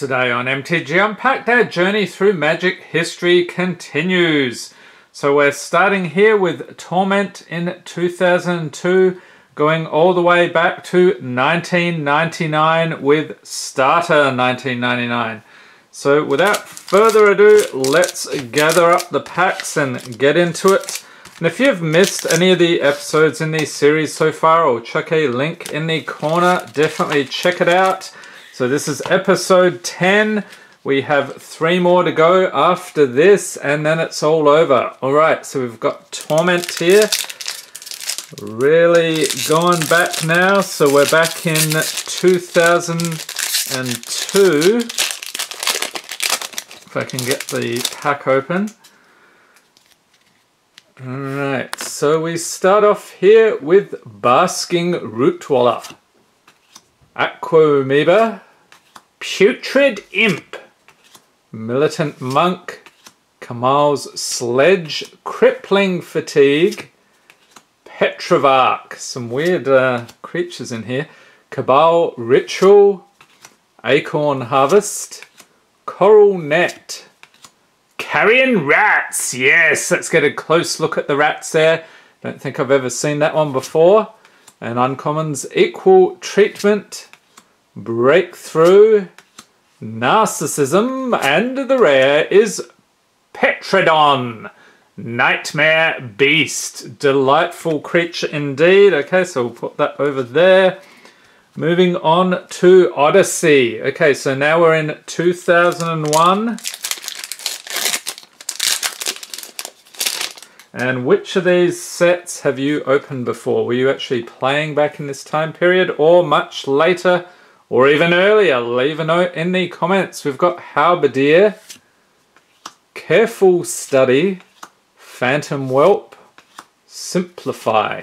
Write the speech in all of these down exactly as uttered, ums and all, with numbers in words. Today on M T G Unpacked, our journey through Magic history continues. So we're starting here with Torment in two thousand two, going all the way back to nineteen ninety-nine with Starter nineteen ninety-nine. So without further ado, let's gather up the packs and get into it. And if you've missed any of the episodes in this series so far, I'll chuck a link in the corner. Definitely check it out. So this is episode ten. We have three more to go after this, and then it's all over. All right, so we've got Torment here. Really going back now. So we're back in two thousand two. If I can get the pack open. All right, so we start off here with Basking Rootwalla, Aquamoeba, Putrid Imp, Militant Monk, Kamal's Sledge, Crippling Fatigue, Petrovark, some weird uh, creatures in here, Cabal Ritual, Acorn Harvest, Coral Net, Carrion Rats. Yes, let's get a close look at the rats there. Don't think I've ever seen that one before. And uncommons, Equal Treatment, Breakthrough, Narcissism, and the rare is Petrodon, Nightmare Beast. Delightful creature indeed. Okay, so we'll put that over there. Moving on to Odyssey. Okay, so now we're in two thousand one. And which of these sets have you opened before? Were you actually playing back in this time period or much later or even earlier? Leave a note in the comments. We've got Halberdier, Careful Study, Phantom Whelp, Simplify,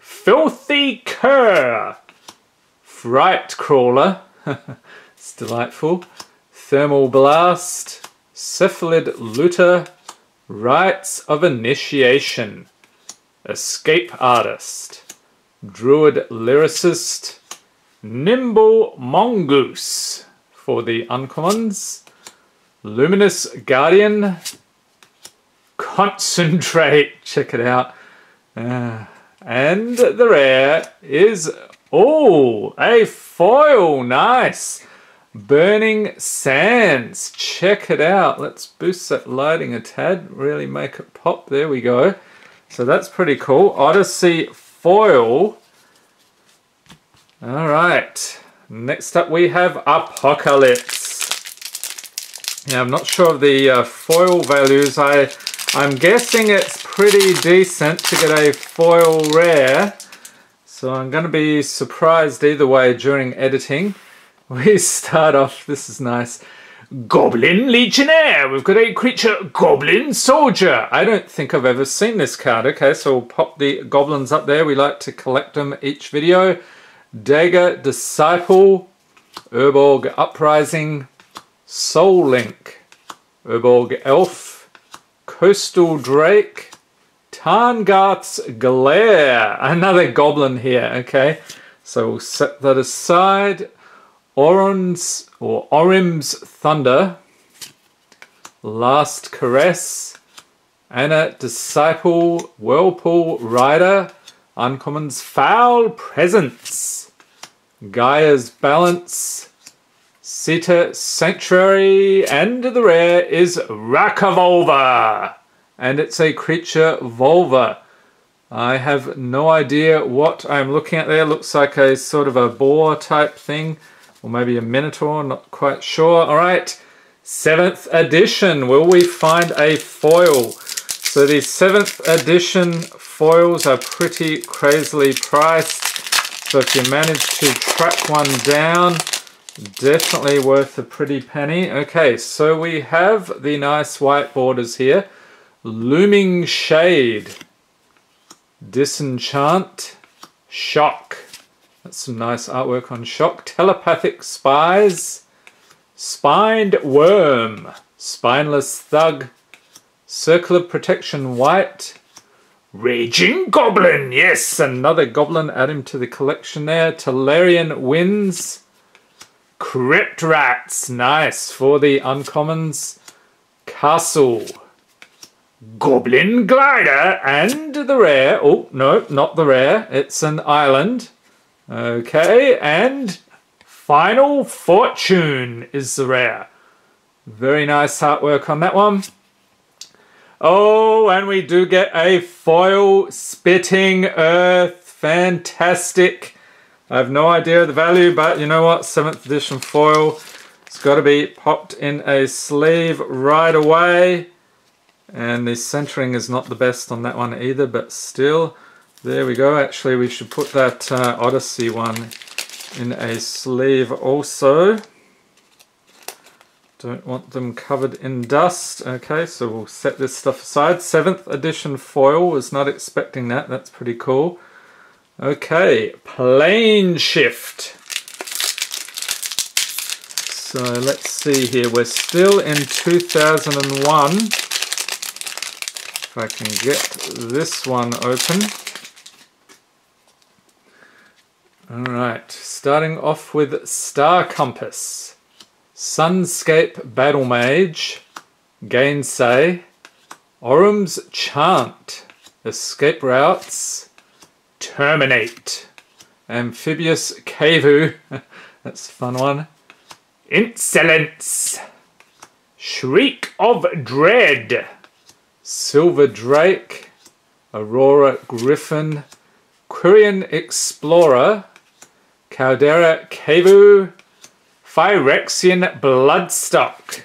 Filthy Kerr, Fright Crawler, it's delightful, Thermal Blast, Cephalid Looter, Rites of Initiation, Escape Artist, Druid Lyricist, Nimble Mongoose for the uncommons, Luminous Guardian, Concentrate, check it out, uh, and the rare is, oh, a foil, nice! Burning Sands, check it out. Let's boost that lighting a tad, really make it pop. There we go. So that's pretty cool. Odyssey foil. All right, next up we have Apocalypse. Now I'm not sure of the uh, foil values. I, I'm guessing it's pretty decent to get a foil rare. So I'm going to be surprised either way during editing. We start off, this is nice, Goblin Legionnaire. We've got a creature, Goblin Soldier. I don't think I've ever seen this card. Okay, so we'll pop the goblins up there. We like to collect them each video. Dagger Disciple, Urborg Uprising, Soul Link, Urborg Elf, Coastal Drake, Tarngarth's Glare. Another goblin here, okay. So we'll set that aside. Orim's or Orim's Thunder, Last Caress, Anna Disciple, Whirlpool Rider, uncommons Foul Presence, Gaia's Balance, Sita Sanctuary, and the rare is Rakavolva, and it's a creature Volva. I have no idea what I'm looking at there. Looks like a sort of a boar type thing. Or maybe a Minotaur, not quite sure. All right, seventh edition. Will we find a foil? So the seventh edition foils are pretty crazily priced. So if you manage to track one down, definitely worth a pretty penny. Okay, so we have the nice white borders here. Looming Shade, Disenchant, Shock. That's some nice artwork on Shock. Telepathic Spies, Spined Worm, Spineless Thug, Circle of Protection White, Raging Goblin, yes, another goblin, add him to the collection there. Talarian Winds, Crypt Rats. Nice. For the uncommons, Castle, Goblin Glider, and the rare. Oh, no, not the rare. It's an island. Okay, and Final Fortune is the rare. Very nice artwork on that one. Oh, and we do get a foil Spitting Earth. Fantastic. I have no idea the value, but you know what? seventh edition foil. It's got to be popped in a sleeve right away. And the centering is not the best on that one either, but still. There we go. Actually, we should put that uh, Odyssey one in a sleeve also. Don't want them covered in dust. Okay, so we'll set this stuff aside. seventh edition foil. Was not expecting that. That's pretty cool. Okay, Plane Shift. So let's see here. We're still in two thousand one. If I can get this one open. Alright, starting off with Star Compass, Sunscape Battle Mage, Gainsay, Orum's Chant, Escape Routes, Terminate, Amphibious Kavu, that's a fun one, Insolence, Shriek of Dread, Silver Drake, Aurora Griffin, Quirion Explorer, Caldera Kavu, Phyrexian Bloodstock,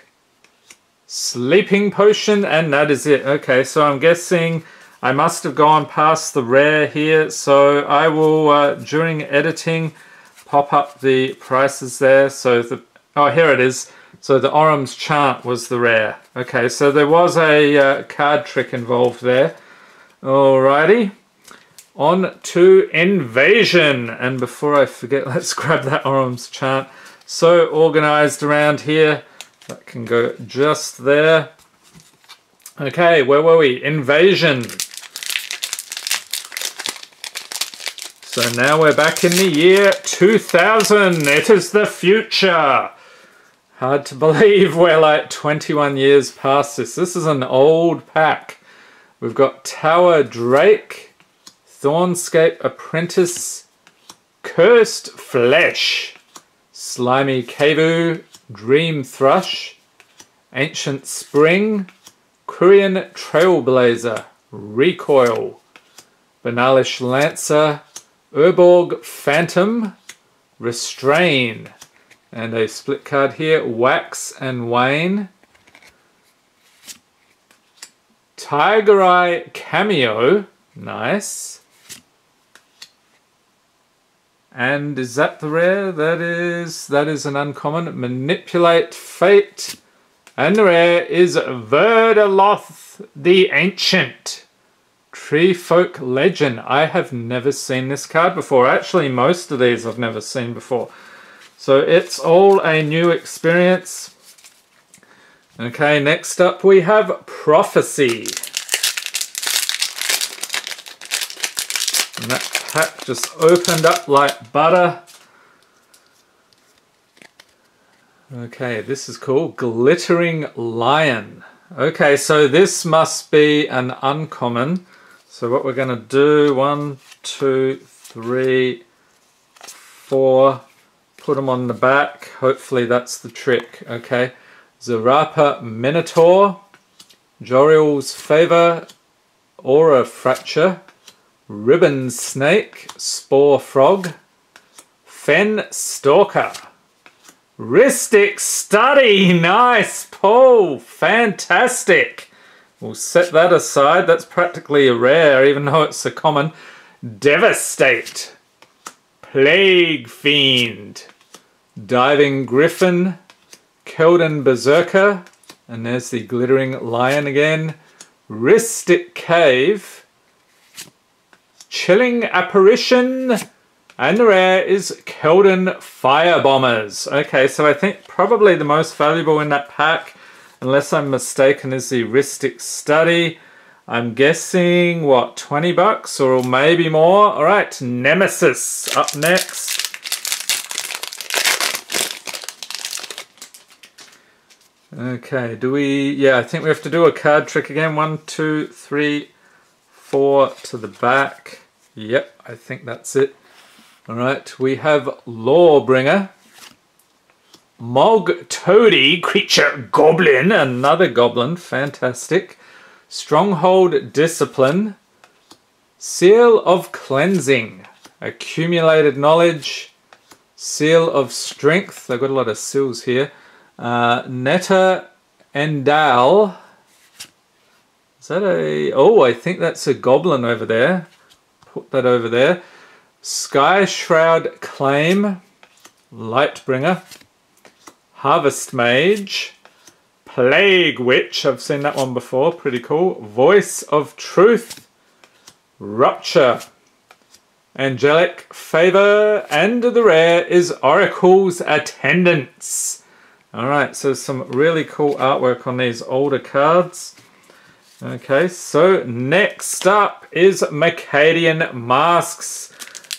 Sleeping Potion, and that is it. Okay, so I'm guessing I must have gone past the rare here, so I will, uh, during editing, pop up the prices there. So the, oh, here it is. So the Orum's Chant was the rare. Okay, so there was a uh, card trick involved there. Alrighty. On to Invasion. And before I forget, let's grab that Orum's Chant. So organized around here. That can go just there. Okay, where were we? Invasion. So now we're back in the year two thousand. It is the future. Hard to believe we're like twenty-one years past this. This is an old pack. We've got Tower Drake, Thornscape Apprentice, Cursed Flesh, Slimy Kavu, Dream Thrush, Ancient Spring, Quirion Trailblazer, Recoil, Banalish Lancer, Urborg Phantom, Restrain, and a split card here, Wax and Wane, Tiger Eye Cameo, nice. And is that the rare? That is, that is an uncommon. Manipulate Fate. And the rare is Verdaloth the Ancient, Tree Folk Legend. I have never seen this card before. Actually, most of these I've never seen before. So it's all a new experience. Okay, next up we have Prophecy. And that's pack just opened up like butter. Okay, this is cool. Glittering Lion. Okay, so this must be an uncommon. So what we're going to do, one, two, three, four, put them on the back. Hopefully that's the trick. Okay, Zarapa Minotaur, Joriel's Favor, Aura Fracture, Ribbon Snake, Spore Frog, Fen Stalker, Ristic Study. Nice pull, fantastic. We'll set that aside. That's practically a rare, even though it's a common. Devastate, Plague Fiend, Diving Griffin, Keldon Berserker, and there's the Glittering Lion again. Ristic Cave, Chilling Apparition, and the rare is Keldon Firebombers. Okay, so I think probably the most valuable in that pack, unless I'm mistaken, is the Ristic Study. I'm guessing, what, twenty bucks or maybe more? All right, Nemesis up next. Okay, do we... yeah, I think we have to do a card trick again. One, two, three, four to the back. Yep, I think that's it. Alright, we have Lawbringer, Mog Toady, Creature Goblin, another Goblin, fantastic. Stronghold Discipline, Seal of Cleansing, Accumulated Knowledge, Seal of Strength, they've got a lot of seals here. Uh, Netta Endal, is that a, oh I think that's a Goblin over there, put that over there. Sky Shroud Claim, Lightbringer, Harvest Mage, Plague Witch, I've seen that one before, pretty cool. Voice of Truth, Rupture, Angelic Favor, and the rare is Oracle's Attendance. Alright, so some really cool artwork on these older cards. Okay, so next up is Mercadian Masks.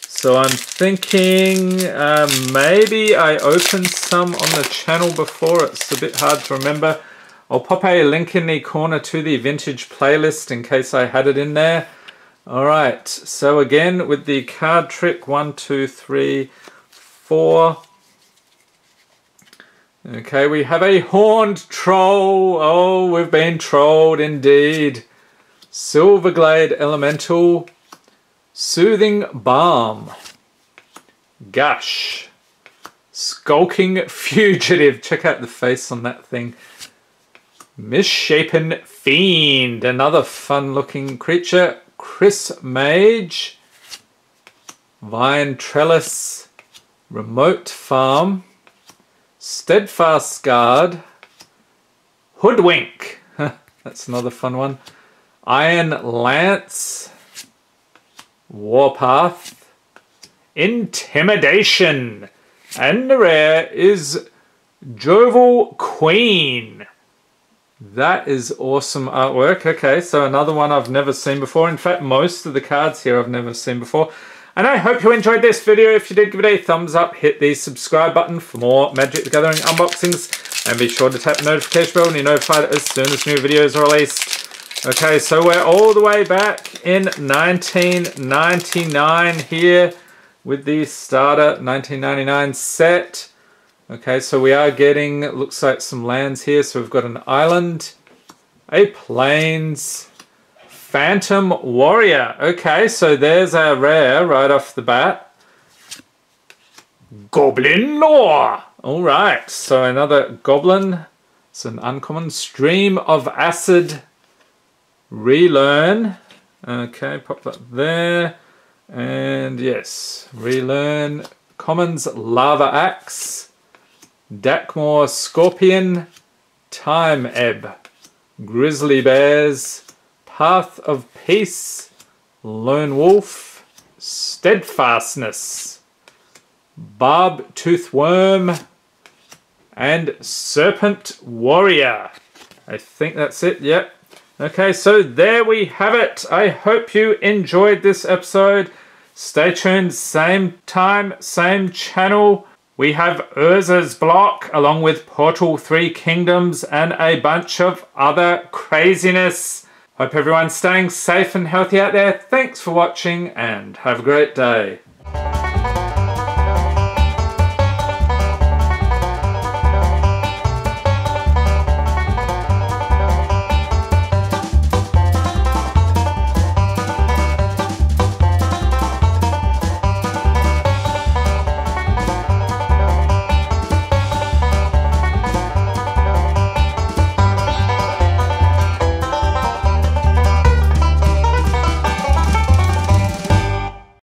So I'm thinking uh, maybe I opened some on the channel before. It's a bit hard to remember. I'll pop a link in the corner to the vintage playlist in case I had it in there. Alright, so again with the card trick. One, two, three, four. Okay, we have a Horned Troll. Oh, we've been trolled indeed. Silverglade Elemental. Soothing Balm, Gush, Skulking Fugitive, check out the face on that thing, Misshapen Fiend, another fun looking creature, Chris Mage, Vine Trellis, Remote Farm, Steadfast Scarred, Hoodwink, that's another fun one, Iron Lance, Warpath, Intimidation, and the rare is Joval Queen. That is awesome artwork. Okay, so another one I've never seen before. In fact, most of the cards here I've never seen before. And I hope you enjoyed this video. If you did, give it a thumbs up, hit the subscribe button for more Magic the Gathering unboxings, and be sure to tap the notification bell and you're notified as soon as new videos are released. Okay, so we're all the way back in nineteen ninety-nine here with the Starter nineteen ninety-nine set. Okay, so we are getting, it looks like, some lands here. So we've got an island, a plains, Phantom Warrior. Okay, so there's our rare right off the bat. Goblin Lore. All right, so another Goblin. It's an uncommon. Stream of Acid. Relearn, okay, pop that there, and yes, Relearn, Commons, Lava Axe, Dakmor Scorpion, Time Ebb, Grizzly Bears, Path of Peace, Lone Wolf, Steadfastness, Barb Tooth Worm, and Serpent Warrior. I think that's it, yep. Okay, so there we have it. I hope you enjoyed this episode. Stay tuned, same time, same channel. We have Urza's Block along with Portal Three Kingdoms and a bunch of other craziness. Hope everyone's staying safe and healthy out there. Thanks for watching and have a great day.